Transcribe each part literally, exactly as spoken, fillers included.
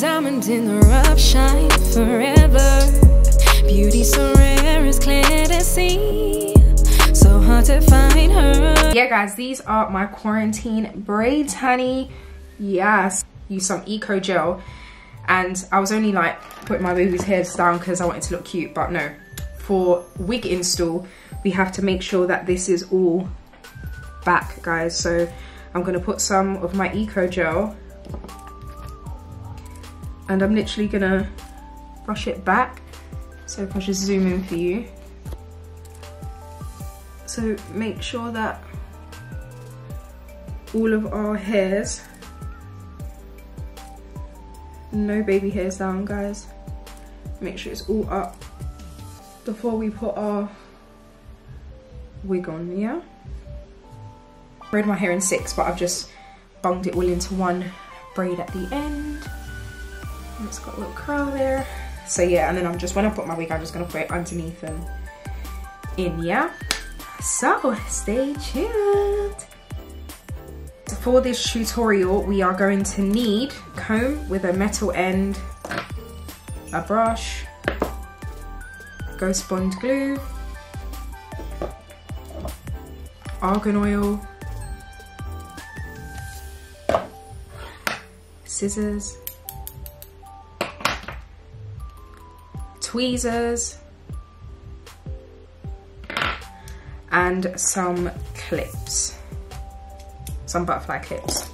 diamond in the rough, shine forever. Beauty so rare is clear to see, so hard to find her. Yeah guys, these are my quarantine braids, honey. Yes, use some eco gel. And I was only like putting my baby's hairs down because I wanted to look cute, but no, for wig install we have to make sure that this is all back, guys. So I'm gonna put some of my eco gel and I'm literally gonna brush it back. So if I just zoom in for you, so make sure that all of our hairs, no baby hairs down, guys. Make sure it's all up before we put our wig on, yeah? I braided my hair in six, but I've just bunged it all into one braid at the end. And it's got a little curl there. So yeah, and then I'm just, when I put my wig, I'm just gonna put it underneath and in, yeah? So, stay tuned. For this tutorial, we are going to need a comb with a metal end, a brush, Ghost Bond glue, argan oil, scissors, tweezers, and some clips. Some butterfly clips.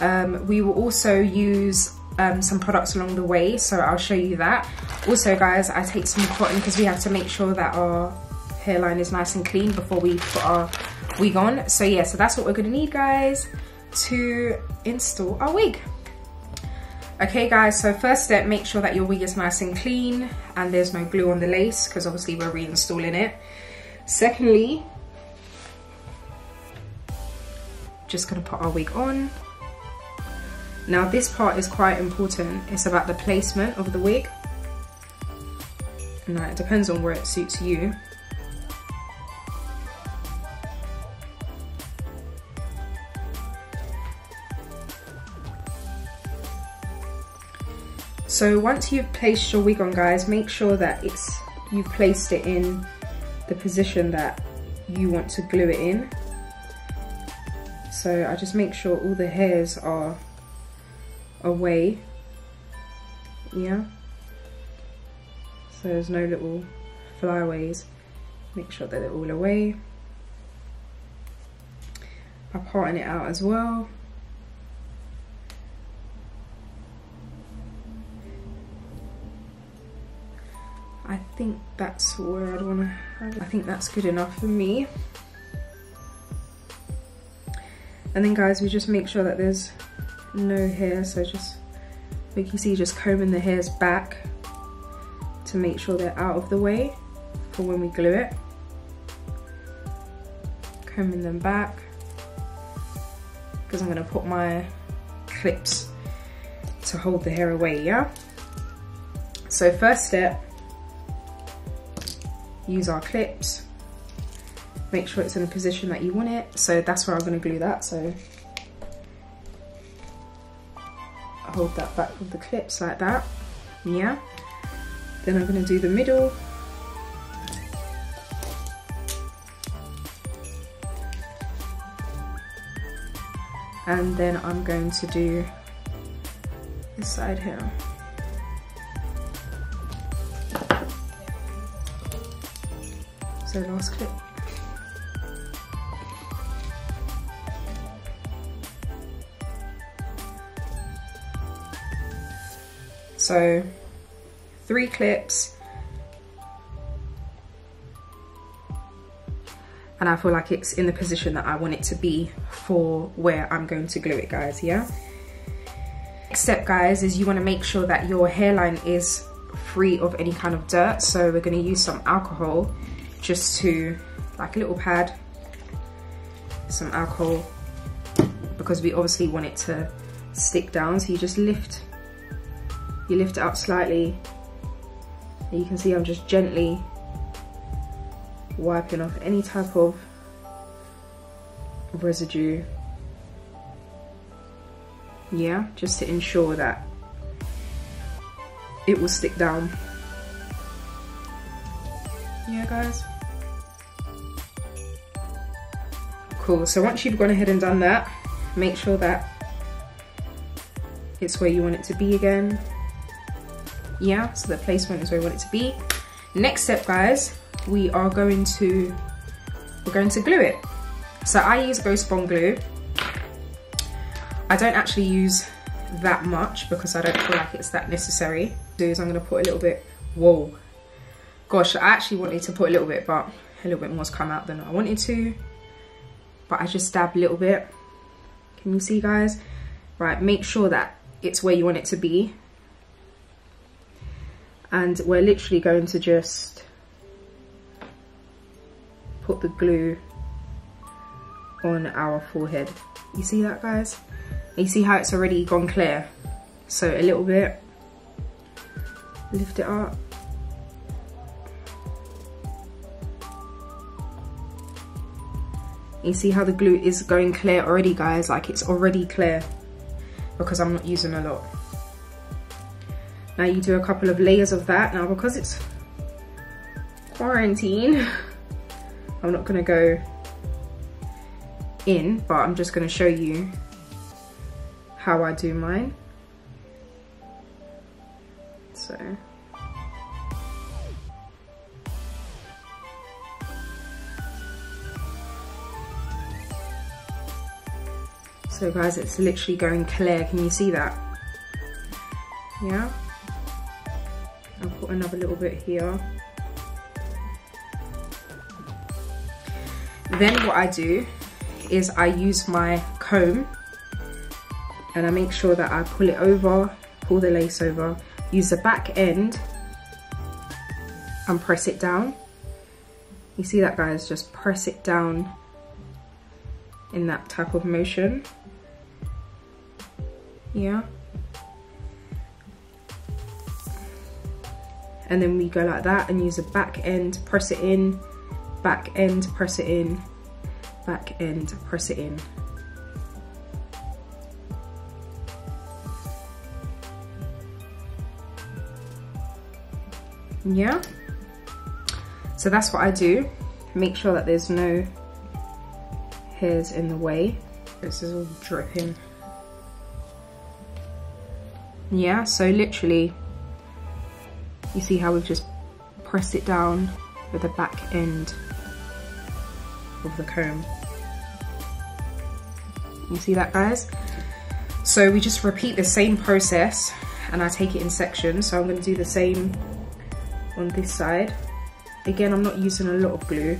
Um, we will also use um, some products along the way, so I'll show you that. Also guys, I take some cotton because we have to make sure that our hairline is nice and clean before we put our wig on. So yeah, so that's what we're gonna need, guys, to install our wig. Okay guys, so first step, make sure that your wig is nice and clean and there's no glue on the lace because obviously we're reinstalling it. Secondly, just gonna put our wig on. Now this part is quite important. It's about the placement of the wig. Now it depends on where it suits you. So once you've placed your wig on, guys, make sure that it's you've placed it in the position that you want to glue it in. So I just make sure all the hairs are away, yeah? So there's no little flyaways. Make sure that they're all away. I parted it out as well. I think that's where I'd wanna have it. I think that's good enough for me. And then guys, we just make sure that there's no hair, so just, like you see, just combing the hairs back to make sure they're out of the way for when we glue it. Combing them back, because I'm gonna put my clips to hold the hair away, yeah? So first step, use our clips. Make sure it's in the position that you want it. So that's where I'm gonna glue that. So I hold that back with the clips like that, yeah. Then I'm gonna do the middle. And then I'm going to do this side here. So last clip. So three clips, and I feel like it's in the position that I want it to be for where I'm going to glue it, guys, yeah? Next step, guys, is you want to make sure that your hairline is free of any kind of dirt. So we're going to use some alcohol, just to, like a little pad, some alcohol, because we obviously want it to stick down. So you just lift You lift it up slightly, and you can see I'm just gently wiping off any type of residue. Yeah, just to ensure that it will stick down. Yeah, guys. Cool, so once you've gone ahead and done that, make sure that it's where you want it to be again. Yeah, so the placement is where you want it to be. Next step, guys, we are going to we're going to glue it. So I use Ghost Bond glue. I don't actually use that much because I don't feel like it's that necessary. What do is I'm gonna put a little bit. Whoa, gosh, I actually wanted to put a little bit, but a little bit more's come out than I wanted to. But I just dab a little bit. Can you see, guys? Right, make sure that it's where you want it to be. And we're literally going to just put the glue on our forehead. You see that, guys? You see how it's already gone clear? So a little bit, lift it up. You see how the glue is going clear already, guys? Like, it's already clear because I'm not using a lot. Now you do a couple of layers of that. Now because it's quarantine, I'm not gonna go in, but I'm just gonna show you how I do mine. So. So guys, it's literally going clear. Can you see that? Yeah. I'll put another little bit here. Then what I do is I use my comb and I make sure that I pull it over, pull the lace over, use the back end and press it down. You see that, guys? Just press it down in that type of motion. Yeah. And then we go like that and use a back end, press it in, back end, press it in, back end, press it in. Yeah. So that's what I do. Make sure that there's no hairs in the way. This is all dripping. Yeah, so literally, you see how we've just pressed it down with the back end of the comb. You see that, guys? So we just repeat the same process and I take it in sections. So I'm gonna do the same on this side. Again, I'm not using a lot of glue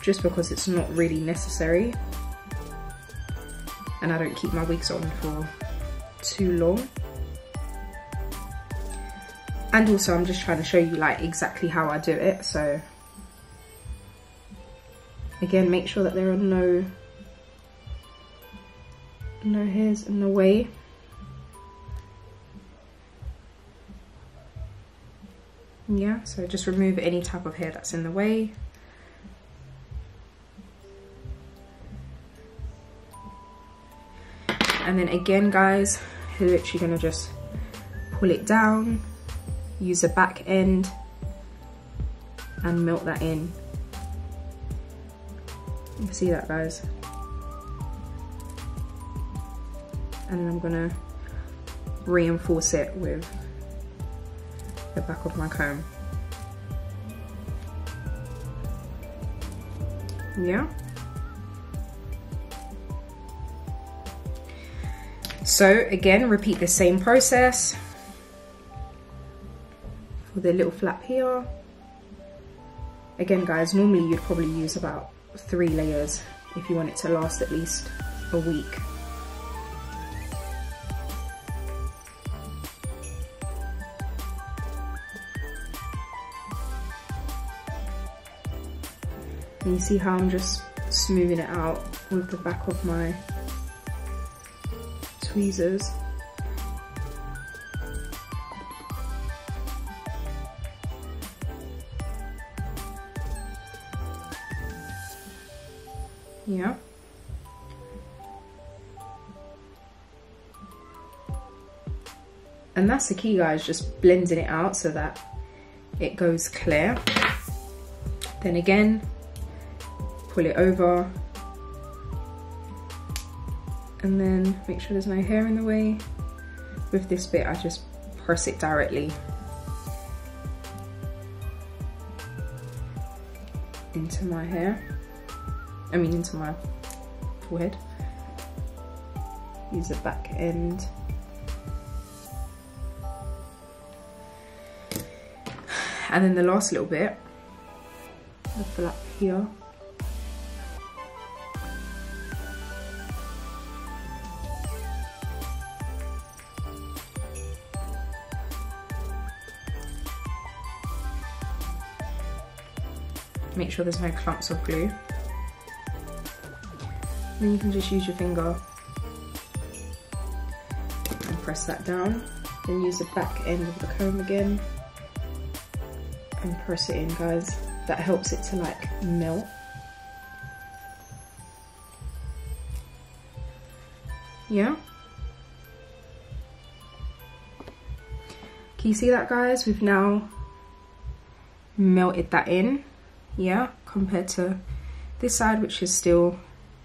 just because it's not really necessary. And I don't keep my wigs on for too long. And also I'm just trying to show you like exactly how I do it. So again, make sure that there are no no hairs in the way. Yeah, so just remove any type of hair that's in the way. And then again, guys, you're literally gonna just pull it down, use the back end and melt that in. You see that, guys? And then I'm gonna reinforce it with the back of my comb. Yeah. So again, repeat the same process for the little flap here. Again, guys, normally you'd probably use about three layers if you want it to last at least a week. And you see how I'm just smoothing it out with the back of my tweezers. Yeah. And that's the key, guys, just blending it out so that it goes clear. Then again, pull it over. And then make sure there's no hair in the way. With this bit, I just press it directly into my hair. I mean, into my forehead. Use the back end. And then the last little bit, the flap here. Make sure there's no clumps of glue. Then you can just use your finger and press that down. Then use the back end of the comb again and press it in, guys. That helps it to like melt. Yeah. Can you see that, guys? We've now melted that in. Yeah, compared to this side, which is still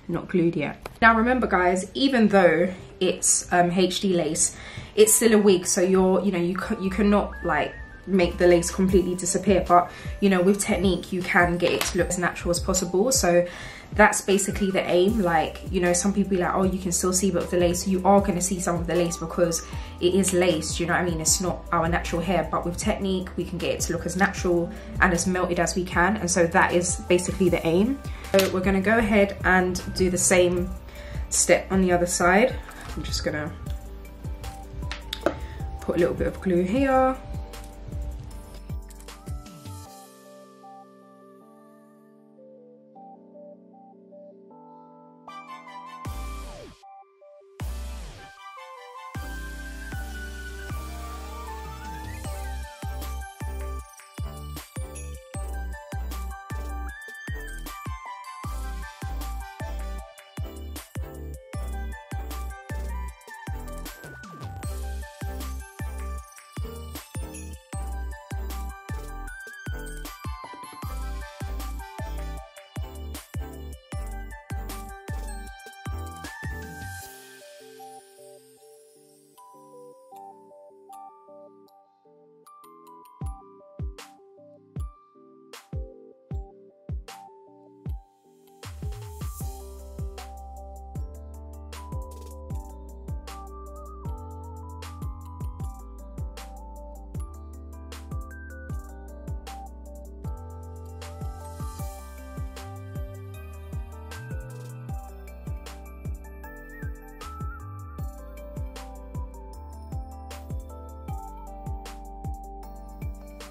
not glued yet. Now remember, guys, even though it's um, H D lace, it's still a wig, so you're, you know, you you cannot like make the lace completely disappear, but you know, with technique you can get it to look as natural as possible. So that's basically the aim. Like, you know, some people be like, oh, you can still see, but with the lace, you are going to see some of the lace because it is laced, you know what I mean? It's not our natural hair, but with technique, we can get it to look as natural and as melted as we can. And so that is basically the aim. So we're going to go ahead and do the same step on the other side. I'm just going to put a little bit of glue here.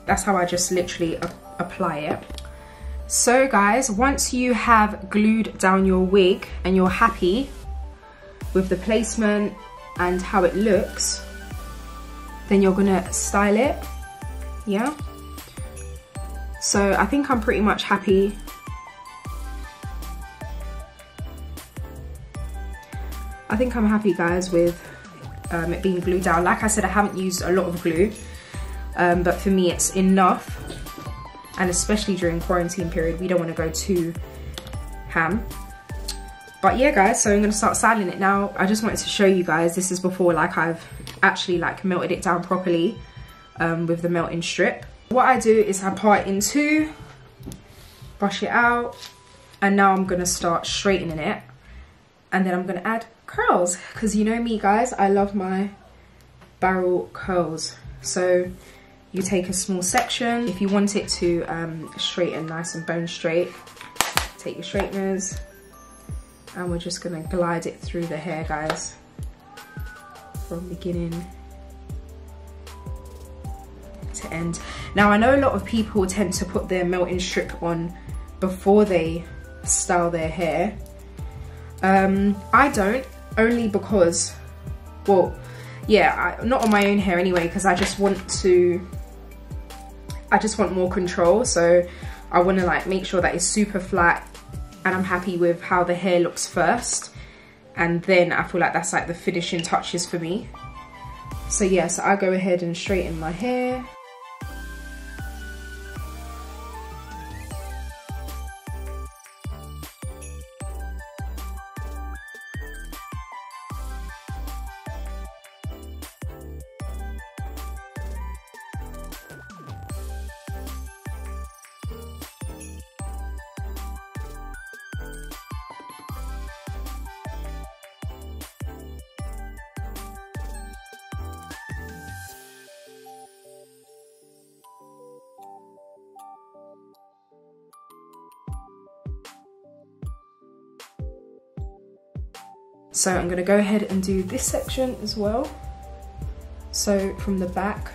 That's how I just literally apply it. So guys, once you have glued down your wig and you're happy with the placement and how it looks, then you're gonna style it, yeah? So I think I'm pretty much happy. I think I'm happy, guys, with um, it being glued down. Like I said, I haven't used a lot of glue. Um, but for me, it's enough, and especially during quarantine period, we don't want to go too ham. But yeah, guys, so I'm going to start styling it now. I just wanted to show you guys, this is before like I've actually like melted it down properly um, with the melting strip. What I do is I part it in two, brush it out, and now I'm going to start straightening it, and then I'm going to add curls, because you know me, guys, I love my barrel curls. So you take a small section. If you want it to um, straighten nice and bone straight, take your straighteners, and we're just gonna glide it through the hair, guys, from beginning to end. Now I know a lot of people tend to put their melting strip on before they style their hair. Um, I don't, only because, well, yeah, I, not on my own hair anyway, because I just want to, I just want more control. So I want to like make sure that it's super flat and I'm happy with how the hair looks first. And then I feel like that's like the finishing touches for me. So yes, I go ahead and straighten my hair. So I'm going to go ahead and do this section as well. So from the back.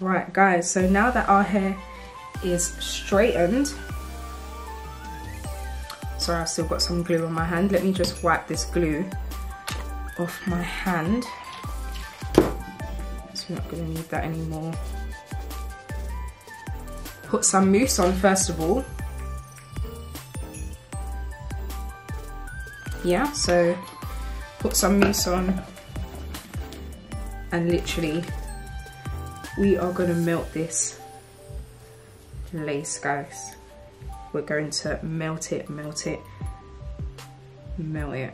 Right guys, so now that our hair is straightened, sorry I've still got some glue on my hand, let me just wipe this glue off my hand, so we're not going to need that anymore. Put some mousse on first of all. Yeah, so put some mousse on and literally we are going to melt this lace, guys. We're going to melt it, melt it, melt it.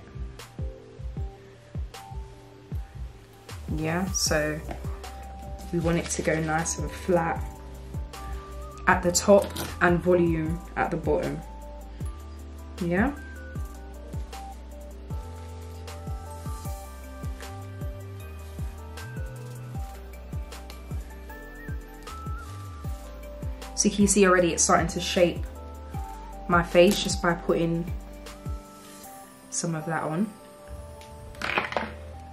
Yeah, so we want it to go nice and flat at the top and volume at the bottom. Yeah. So you can see already it's starting to shape my face just by putting some of that on.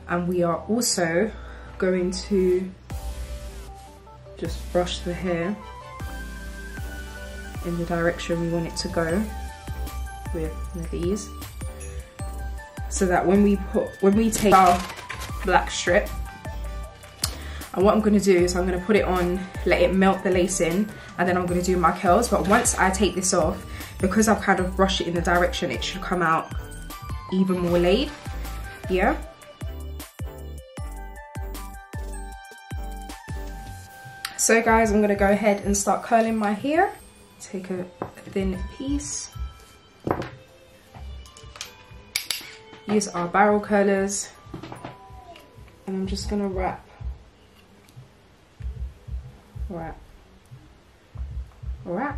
And we are also going to just brush the hair in the direction we want it to go with one of these. So that when we put, when we take our black strip, and what I'm going to do is I'm going to put it on, let it melt the lace in, and then I'm going to do my curls. But once I take this off, because I've kind of brushed it in the direction, it should come out even more laid, yeah? So guys, I'm going to go ahead and start curling my hair. Take a thin piece. Use our barrel curlers. And I'm just going to wrap. Wrap, wrap.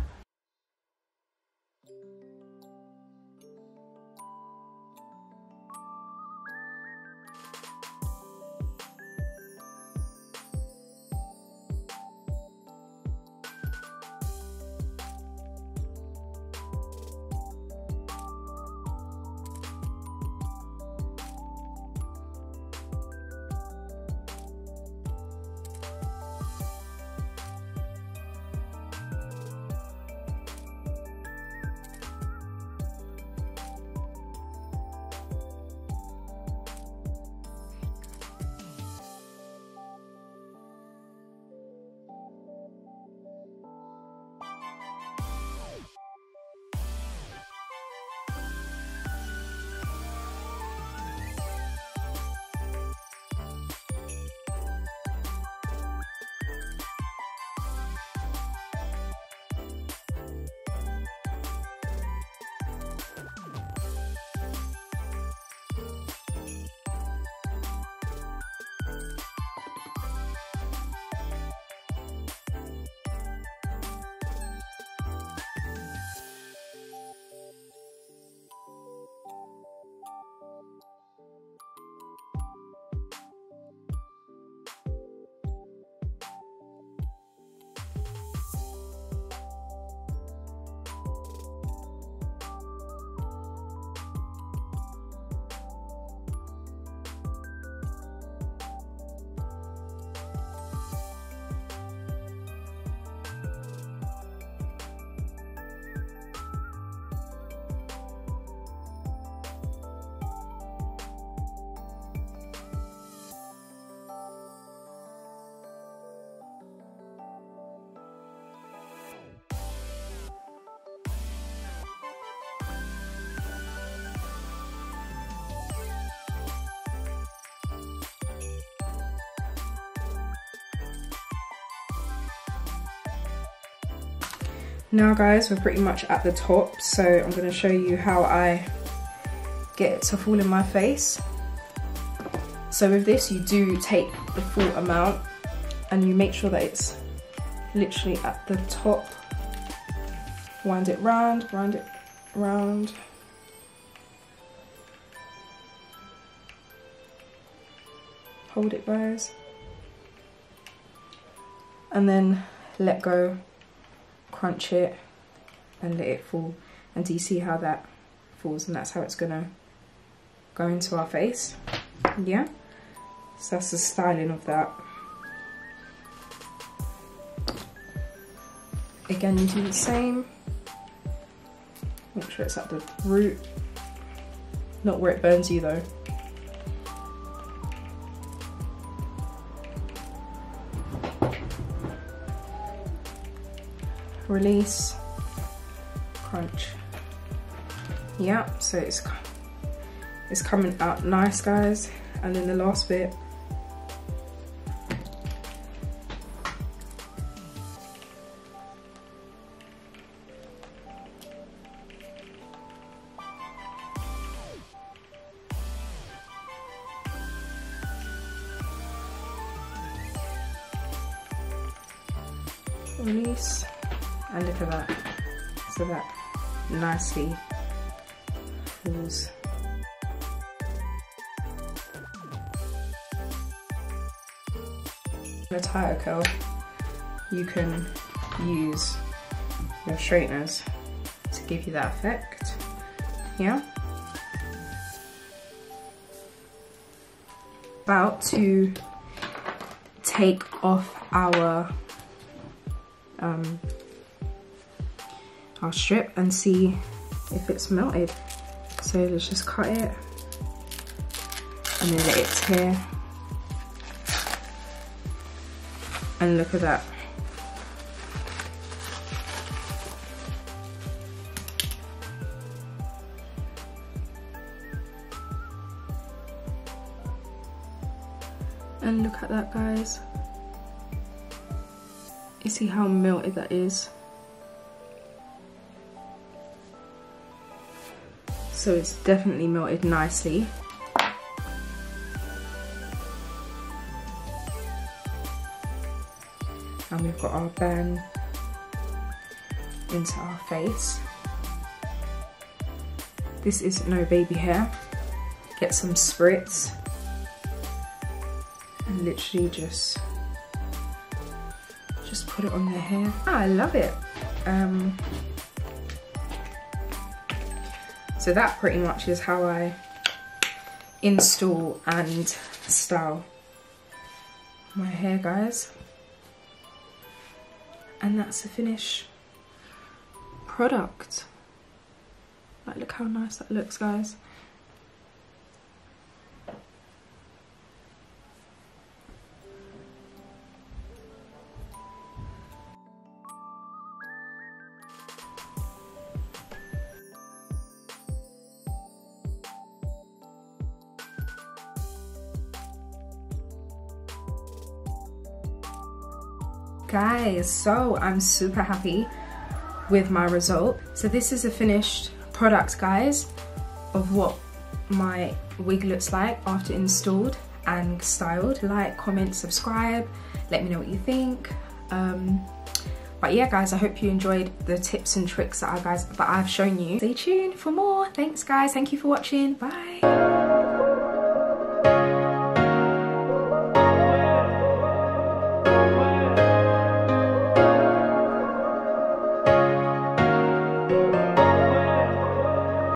Now guys, we're pretty much at the top, so I'm going to show you how I get it to fall in my face. So with this, you do take the full amount and you make sure that it's literally at the top. Wind it round, wind it round. Hold it, guys. And then let go. Crunch it and let it fall. And do you see how that falls? And that's how it's gonna go into our face. Yeah, so that's the styling of that. Again, you do the same. Make sure it's at the root, not where it burns you though. Release, crunch. Yeah, so it's it's coming out nice, guys. And then the last bit, release. And look at that, so that nicely falls. In a tighter curl, you can use your straighteners to give you that effect, yeah? About to take off our um, our strip and see if it's melted. So let's just cut it and then let it tear. And look at that. And look at that, guys. You see how melted that is? So it's definitely melted nicely. And we've got our band into our face. This is no baby hair. Get some spritz and literally just just put it on their hair. Ah, I love it. Um, So that pretty much is how I install and style my hair, guys. And that's the finished product. Like, look how nice that looks, guys. Guys, so I'm super happy with my result. So this is a finished product, guys, of what my wig looks like after installed and styled. Like, comment, subscribe, let me know what you think. Um, but yeah, guys, I hope you enjoyed the tips and tricks that I guys that I've shown you. Stay tuned for more. Thanks, guys. Thank you for watching. Bye.